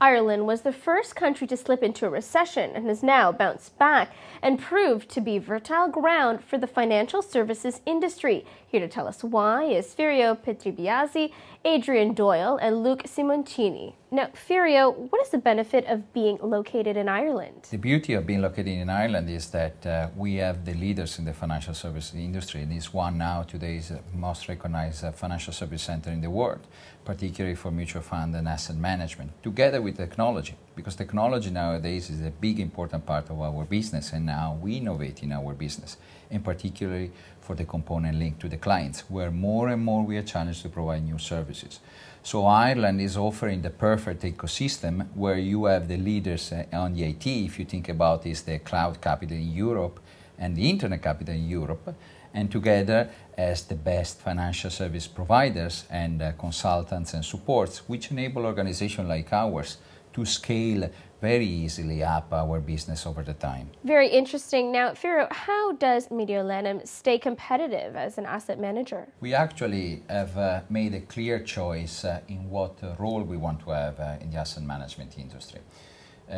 Ireland was the first country to slip into a recession and has now bounced back and proved to be fertile ground for the financial services industry. Here to tell us why is Furio Pietribiasi, Adrian Doyle, and Luc Simoncini. Now, Furio, what is the benefit of being located in Ireland? The beauty of being located in Ireland is that we have the leaders in the financial services industry, and it's one now today's most recognized financial service center in the world, particularly for mutual fund and asset management, together with technology, because technology nowadays is a big important part of our business, and now we innovate in our business, and particularly for the component linked to the clients, where more and more we are challenged to provide new services. So Ireland is offering the perfect ecosystem where you have the leaders on the IT, if you think about is the cloud capital in Europe and the internet capital in Europe, and together as the best financial service providers and consultants and supports, which enable organizations like ours to scale very easily up our business over the time. Very interesting. Now, Furio, how does Mediolanum stay competitive as an asset manager? We actually have made a clear choice in what role we want to have in the asset management industry.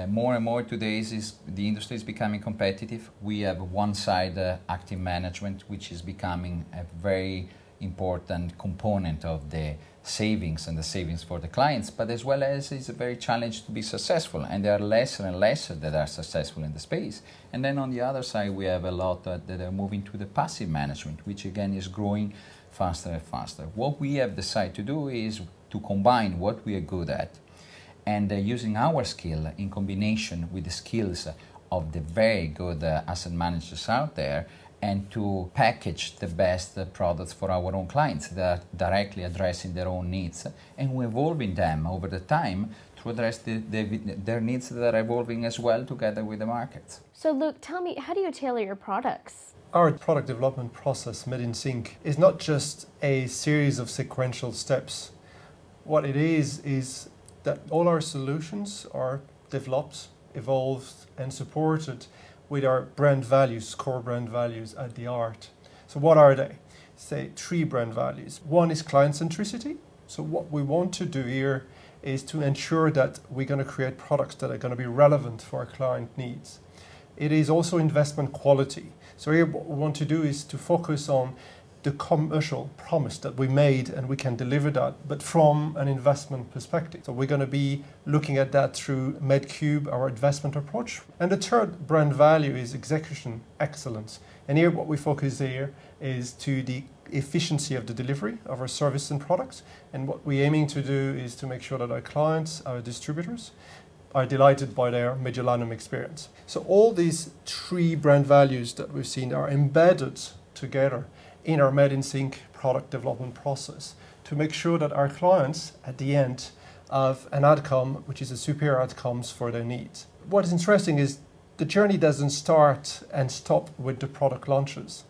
More and more today, the industry is becoming competitive. We have one side active management, which is becoming a very important component of the savings and the savings for the clients, but as well as it's a very challenge to be successful, and there are lesser and lesser that are successful in the space. And then on the other side, we have a lot that are moving to the passive management, which again is growing faster and faster. What we have decided to do is to combine what we are good at and using our skill in combination with the skills of the very good asset managers out there, and to package the best products for our own clients that are directly addressing their own needs, and we're evolving them over the time to address their needs that are evolving as well together with the markets. So Luc, tell me, how do you tailor your products? Our product development process, Made in Sync, is not just a series of sequential steps. What it is that all our solutions are developed, evolved, and supported with our brand values, core brand values at the heart. So what are they? Say three brand values. One is client centricity. So what we want to do here is to ensure that we're going to create products that are going to be relevant for our client needs. It is also investment quality. So here what we want to do is to focus on the commercial promise that we made, and we can deliver that, but from an investment perspective. So we're going to be looking at that through MedCube, our investment approach. And the third brand value is execution excellence. And here what we focus here is to the efficiency of the delivery of our service and products. And what we're aiming to do is to make sure that our clients, our distributors, are delighted by their Mediolanum experience. So all these three brand values that we've seen are embedded together in our Made in Sync product development process to make sure that our clients at the end have an outcome which is a superior outcome for their needs. What is interesting is the journey doesn't start and stop with the product launches.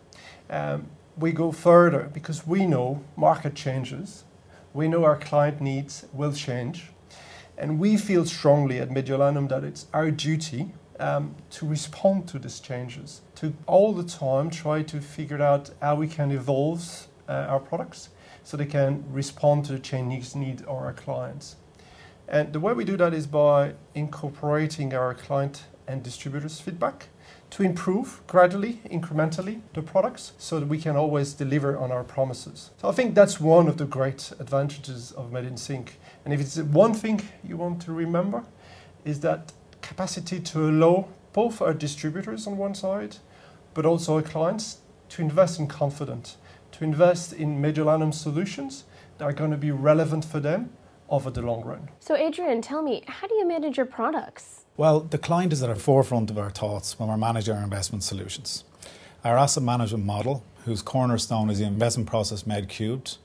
We go further because we know market changes, we know our client needs will change, and we feel strongly at Mediolanum that it's our duty to respond to these changes, to all the time try to figure out how we can evolve our products so they can respond to the changing needs of our clients. And the way we do that is by incorporating our client and distributors' feedback to improve gradually, incrementally, the products so that we can always deliver on our promises. So I think that's one of the great advantages of Made in Sync. And if it's one thing you want to remember, is that capacity to allow both our distributors on one side, but also our clients to invest in confidence, to invest in Mediolanum solutions that are going to be relevant for them over the long run. So Adrian, tell me, how do you manage your products? Well, the client is at the forefront of our thoughts when we're managing our investment solutions. Our asset management model, whose cornerstone is the investment process MedCubed,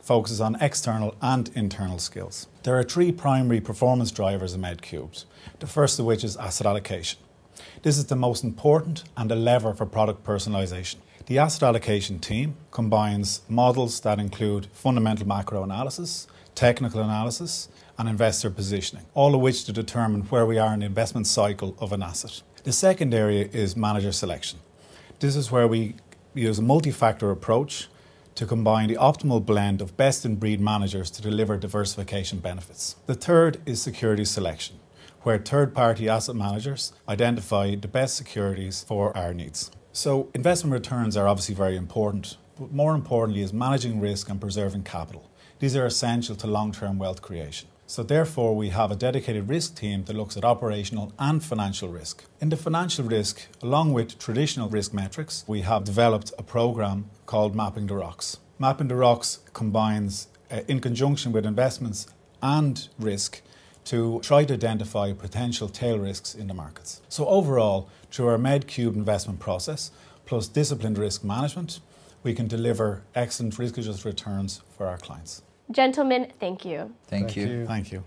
focuses on external and internal skills. There are three primary performance drivers in MedCubed, the first of which is asset allocation. This is the most important and a lever for product personalization. The asset allocation team combines models that include fundamental macro analysis, technical analysis, and investor positioning, all of which to determine where we are in the investment cycle of an asset. The second area is manager selection. This is where we use a multi-factor approach to combine the optimal blend of best-in-breed managers to deliver diversification benefits. The third is security selection, where third-party asset managers identify the best securities for our needs. So investment returns are obviously very important, but more importantly is managing risk and preserving capital. These are essential to long-term wealth creation. So therefore, we have a dedicated risk team that looks at operational and financial risk. In the financial risk, along with traditional risk metrics, we have developed a program called Mapping the Rocks. Mapping the Rocks combines, in conjunction with investments and risk, to try to identify potential tail risks in the markets. So overall, through our MedCube investment process, plus disciplined risk management, we can deliver excellent risk-adjusted returns for our clients. Gentlemen, thank you. Thank you. Thank you.